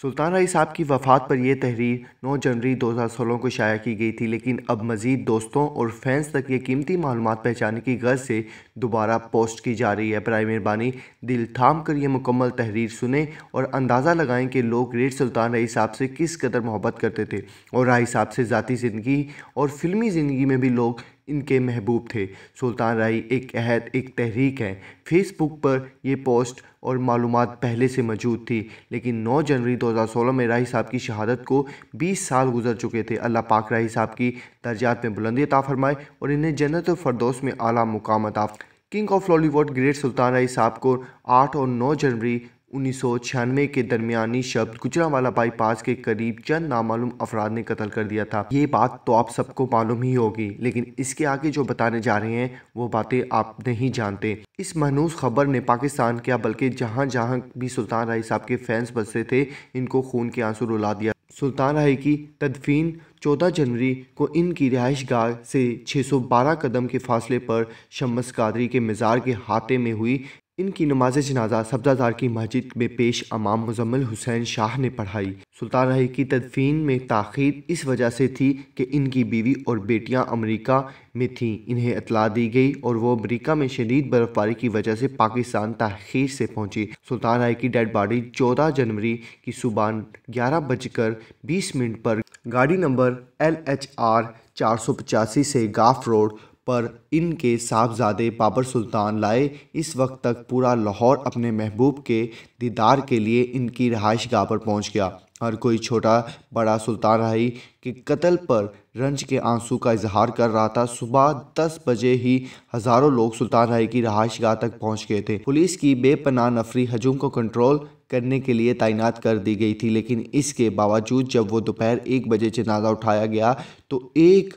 सुल्तान राही साहब की वफ़ात पर यह तहरीर 9 जनवरी 2016 को शाया की गई थी, लेकिन अब मज़ीद दोस्तों और फैंस तक ये कीमती मालूमात पहचाने की गर्ज से दोबारा पोस्ट की जा रही है। बराए मेहरबानी दिल थाम कर यह मुकम्मल तहरीर सुने और अंदाज़ा लगाएं कि लोग ग्रेट सुल्तान राही साहब से किस कदर मोहब्बत करते थे और राही साहब से ज़ाती ज़िंदगी और फिल्मी ज़िंदगी में भी लोग इनके महबूब थे। सुल्तान राही एक अहद, एक तहरीक है। फेसबुक पर यह पोस्ट और मालूमात पहले से मौजूद थी, लेकिन 9 जनवरी 2016 में राही साहब की शहादत को 20 साल गुजर चुके थे। अल्लाह पाक राही साहब की दर्जात में बुलंदी अता फरमाए और इन्हें जन्नत और फरदौस में आला मुकाम अता। King of Lollywood great Sultan Rahi साहब को 8 और 9 जनवरी 1996 के दरमियानी शब्द गुजरांवाला बाईपास के करीब चंद नामालूम अफराद ने कत्ल कर दिया था। ये बात तो आप सबको मालूम ही होगी, लेकिन इसके आगे जो बताने जा रहे हैं वो बातें आप नहीं जानते। इस महनूस खबर ने पाकिस्तान क्या बल्कि जहाँ जहाँ भी सुल्तान राही साहब के फैंस बसे थे, इनको खून के आंसू रुला दिया। सुल्तान राही की तदफीन 14 जनवरी को इनकी रिहाइश गाह से 612 कदम के फासले पर शम्स कादरी के मज़ार के हाथे में हुई। इनकी नमाज जनाजा सब्जादार की मस्जिद में पेश इमाम मुजम्मिल हुसैन शाह ने पढ़ाई। सुल्तान राही की तदफीन में ताख़ीर इस वजह से थी कि इनकी बीवी और बेटियां अमेरिका में थीं। इन्हें इतला दी गई और वो अमेरिका में शदीद बर्फबारी की वजह से पाकिस्तान ताख़ीर से पहुंची। सुल्तान राही की डेड बॉडी 14 जनवरी की सुबह 11:20 पर गाड़ी नंबर LHR 485 से गाफ रोड पर इनके साहबजादे बाबर सुल्तान लाए। इस वक्त तक पूरा लाहौर अपने महबूब के दीदार के लिए इनकी रहाइश गाह पर पहुँच गया। हर कोई छोटा बड़ा सुल्तान राही के कत्ल पर रंज के आंसू का इजहार कर रहा था। सुबह 10 बजे ही हज़ारों लोग सुल्तान राही की रहाइश गाह तक पहुँच गए थे। पुलिस की बेपनाह नफरी हजूम को कंट्रोल करने के लिए तैनात कर दी गई थी, लेकिन इसके बावजूद जब वो दोपहर 1 बजे जनाजा उठाया गया तो एक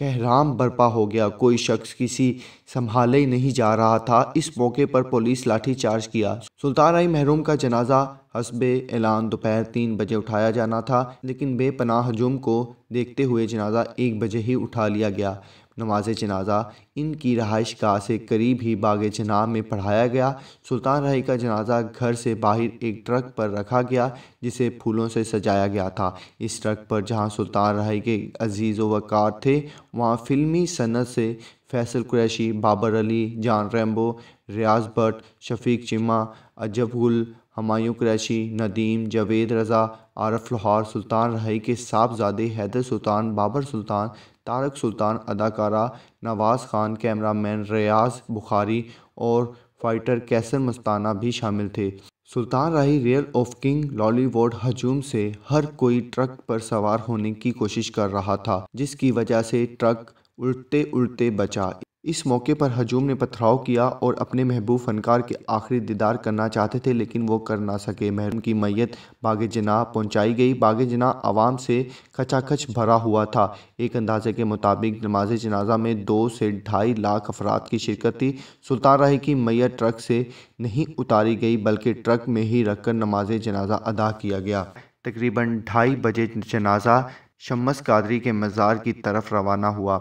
कहराम बरपा हो गया। कोई शख्स किसी संभाले ही नहीं जा रहा था। इस मौके पर पुलिस लाठीचार्ज किया। सुल्तान राही महरूम का जनाजा हस्बे ऐलान दोपहर 3 बजे उठाया जाना था, लेकिन बेपनाह हजूम को देखते हुए जनाजा 1 बजे ही उठा लिया गया। नमाज जनाजा इनकी रहाइश गाह से करीब ही बाग जनाब में पढ़ाया गया। सुल्तान राही का जनाजा घर से बाहर एक ट्रक पर रखा गया जिसे फूलों से सजाया गया था। इस ट्रक पर जहां सुल्तान राही के अजीज़ वक़ार थे, वहां फ़िल्मी सनत से फैसल कुरैशी, बाबर अली, जान रैम्बो, रियाज भट्ट, शफीक चिमा, अजब गुल, हमायूं कुरैशी, नदीम जावेद, रज़ा आरफ लोहार, सुल्तान राही के साहबजादे हैदर सुल्तान, बाबर सुल्तान, तारक सुल्तान, अदाकारा नवाज़ खान, कैमरामैन रियाज बुखारी और फाइटर कैसर मस्ताना भी शामिल थे। Sultan Rahi real of king Lollywood हजूम से हर कोई ट्रक पर सवार होने की कोशिश कर रहा था, जिसकी वजह से ट्रक उल्टे उल्टे बचा। इस मौके पर हजूम ने पथराव किया और अपने महबूब फ़नकार के आखिरी दीदार करना चाहते थे, लेकिन वो कर ना सके। महरूम की मैयत बाग जनाह पहुँचाई गई। बाग जनाह आवाम से खचाखच भरा हुआ था। एक अंदाजे के मुताबिक नमाज जनाजा में 2 से 2.5 लाख अफराद की शिरकत थी। सुल्तान राही की मैयत ट्रक से नहीं उतारी गई, बल्कि ट्रक में ही रखकर नमाज जनाजा अदा किया गया। तकरीबन 2:30 बजे जनाजा शम्स कादरी के मज़ार की तरफ रवाना हुआ।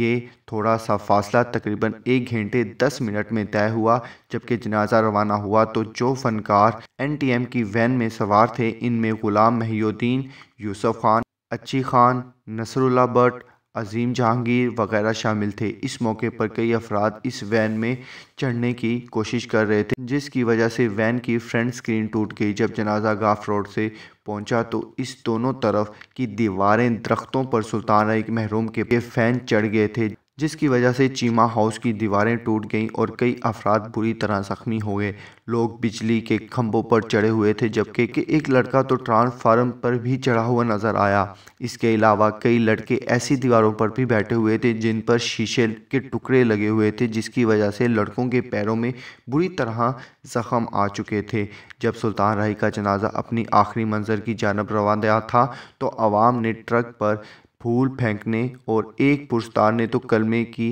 ये थोड़ा सा फासला तकरीबन 1 घंटे 10 मिनट में तय हुआ। जबकि जनाजा रवाना हुआ तो जो फ़नकार NTM की वैन में सवार थे, इनमें गुलाम मोहिउद्दीन, यूसुफ खान, अच्छी खान, नसरुल्ला बट, अजीम जहांगीर वगैरह शामिल थे। इस मौके पर कई अफराद इस वैन में चढ़ने की कोशिश कर रहे थे, जिसकी वजह से वैन की फ्रंट स्क्रीन टूट गई। जब जनाजा गाफ रोड से पहुंचा तो इस दोनों तरफ की दीवारें, दरख्तों पर सुल्तान राही महरूम के फैन चढ़ गए थे, जिसकी वजह से चीमा हाउस की दीवारें टूट गईं और कई अफराद बुरी तरह ज़ख्मी हो गए। लोग बिजली के खंभों पर चढ़े हुए थे, जबकि एक लड़का तो ट्रांसफार्म पर भी चढ़ा हुआ नज़र आया। इसके अलावा कई लड़के ऐसी दीवारों पर भी बैठे हुए थे जिन पर शीशे के टुकड़े लगे हुए थे, जिसकी वजह से लड़कों के पैरों में बुरी तरह ज़ख़म आ चुके थे। जब सुल्तान राही का जनाजा अपनी आखिरी मंज़र की जानब रवाना था तो आवाम ने ट्रक पर फूल फेंकने और एक पुरस्तार ने तो कलमे की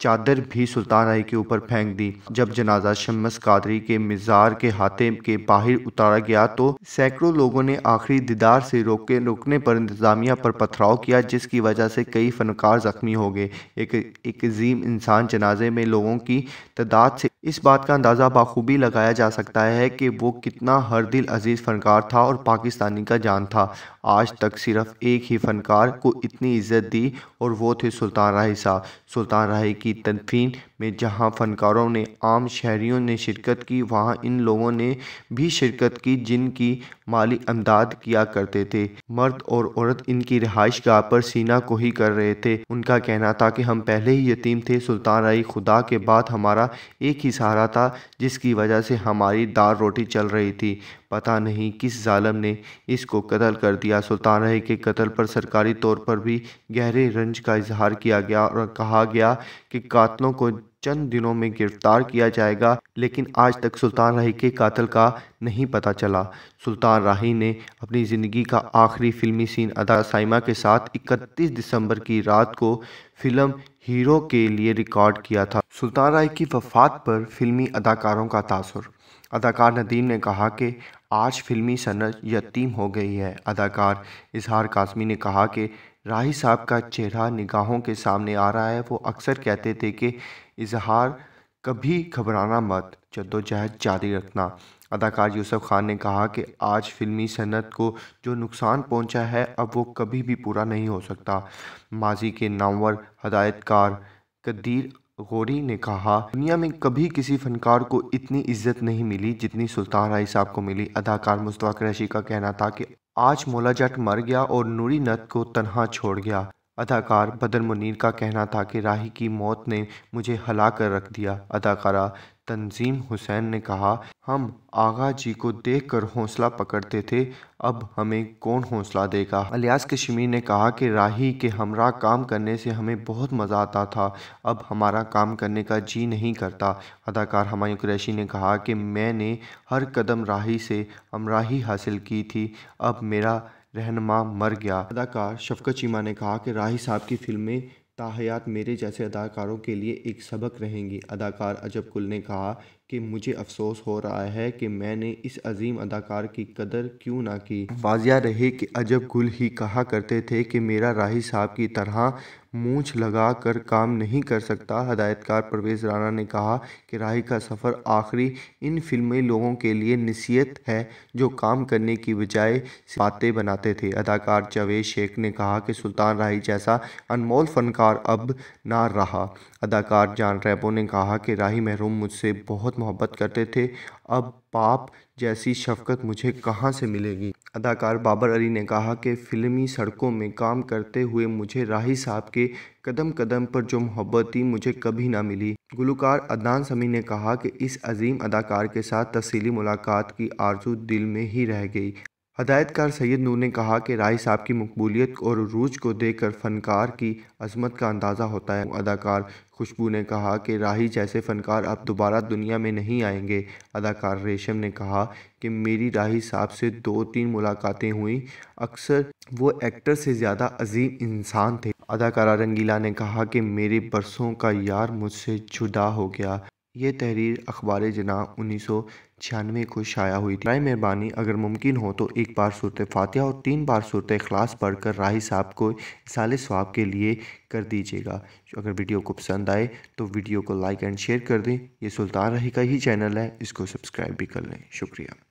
चादर भी सुल्तान राही के ऊपर फेंक दी। जब जनाजा शम्स कादरी के मज़ार के हाते के बाहर उतारा गया तो सैकड़ों लोगों ने आखिरी दीदार से रोकने पर इंतजामिया पर पथराव किया, जिसकी वजह से कई फनकार जख्मी हो गए। एक अजीम इंसान जनाजे में लोगों की तादाद से इस बात का अंदाज़ा बाखूबी लगाया जा सकता है कि वो कितना हर दिल अजीज़ फनकार था और पाकिस्तानी का जान था। आज तक सिर्फ एक ही फनकार को इतनी इज्जत दी और वो थे सुल्तान राही साहब। सुल्तान राही की तदफीन में जहां फनकारों ने आम शहरियों ने शिरकत की, वहां इन लोगों ने भी शिरकत की जिनकी माली इमदाद किया करते थे। मर्द और औरत इनकी रिहाइश गाह पर सीना को ही कर रहे थे। उनका कहना था कि हम पहले ही यतीम थे, सुल्तान राही खुदा के बाद हमारा एक ही सहारा था जिसकी वजह से हमारी दाल रोटी चल रही थी। पता नहीं किस जालिम ने इसको कत्ल कर दिया। सुल्तान राही के कत्ल पर सरकारी तौर पर भी गहरे रंज का इजहार किया गया और कहा गया कि कातलों को चंद दिनों में गिरफ्तार किया जाएगा, लेकिन आज तक सुल्तान राही के कातिल का नहीं पता चला। सुल्तान राही ने अपनी ज़िंदगी का आखिरी फिल्मी सीन अदा साइमा के साथ 31 दिसंबर की रात को फिल्म हीरो के लिए रिकॉर्ड किया था। सुल्तान राही की वफ़ात पर फिल्मी अदाकारों का तासुर। अदाकार नदीम ने कहा कि आज फिल्मी सनत यतीम हो गई है। अदाकार इजहार कासमी ने कहा कि राही साहब का चेहरा निगाहों के सामने आ रहा है। वो अक्सर कहते थे कि इजहार कभी घबराना मत, जद्दोजहद जारी रखना। अदाकार यूसुफ खान ने कहा कि आज फिल्मी सनत को जो नुकसान पहुंचा है अब वो कभी भी पूरा नहीं हो सकता। माजी के नामवर हदायतकार कदीर गोरी ने कहा, दुनिया में कभी किसी फनकार को इतनी इज्जत नहीं मिली जितनी सुल्तान राही साहब को मिली। अदाकार मुश्ताक रशी का कहना था कि आज मोला जट मर गया और नूरी नत को तन्हा छोड़ गया। अदाकार बदर मुनीर का कहना था कि राही की मौत ने मुझे हला कर रख दिया। अदाकारा तंजीम हुसैन ने कहा, हम आगा जी को देखकर हौसला पकड़ते थे, अब हमें कौन हौसला देगा। अलियास कश्मीर ने कहा कि राही के हमरा काम करने से हमें बहुत मज़ा आता था, अब हमारा काम करने का जी नहीं करता। अदाकार हमायूं कुरैशी ने कहा कि मैंने हर कदम राही से हमराही हासिल की थी, अब मेरा रहनुमा मर गया। अदाकार शफकत चीमा ने कहा कि राही साहब की फिल्में ताहयात मेरे जैसे अदाकारों के लिए एक सबक रहेंगी। अदाकार अजब गुल ने कहा कि मुझे अफसोस हो रहा है कि मैंने इस अजीम अदाकार की कदर क्यों ना की। वाजिया रहे कि अजब गुल ही कहा करते थे कि मेरा राही साहब की तरह मूंछ लगा कर काम नहीं कर सकता। हदायतकार परवेज राना ने कहा कि राही का सफ़र आखिरी इन फिल्मी लोगों के लिए नसीहत है जो काम करने की बजाय बातें बनाते थे। अदाकार जावेद शेख ने कहा कि सुल्तान राही जैसा अनमोल फनकार अब ना रहा। अदाकार जान रैबो ने कहा कि राही महरूम मुझसे बहुत मोहब्बत करते थे, अब बाप जैसी शफकत मुझे कहाँ से मिलेगी। अदाकार बाबर अली ने कहा कि फ़िल्मी सड़कों में काम करते हुए मुझे राही साहब के कदम कदम पर जो मोहब्बत थी मुझे कभी ना मिली। गुलकार अदनान समी ने कहा कि इस अजीम अदाकार के साथ तफसीली मुलाकात की आरजू दिल में ही रह गई। हदायतकार सैयद नूर ने कहा कि राही साहब की मकबूलियत और रूज को देखकर फ़नकार की अजमत का अंदाज़ा होता है। अदाकार खुशबू ने कहा कि राही जैसे फ़नकार अब दोबारा दुनिया में नहीं आएंगे। अदाकार रेशम ने कहा कि मेरी राही साहब से 2-3 मुलाकातें हुई, अक्सर वो एक्टर से ज़्यादा अजीम इंसान थे। अदाकारा रंगीला ने कहा कि मेरे बरसों का यार मुझसे जुदा हो गया। ये तहरीर अखबार जनाह 1996 को शाया हुई थी। मेहरबानी अगर मुमकिन हो तो 1 बार सूरत फातिहा और 3 बार सूरत इखलास पढ़कर राही साहब को साले सवाब के लिए कर दीजिएगा। अगर वीडियो को पसंद आए तो वीडियो को लाइक एंड शेयर कर दें। ये सुल्तान राही का ही चैनल है, इसको सब्सक्राइब भी कर लें। शुक्रिया।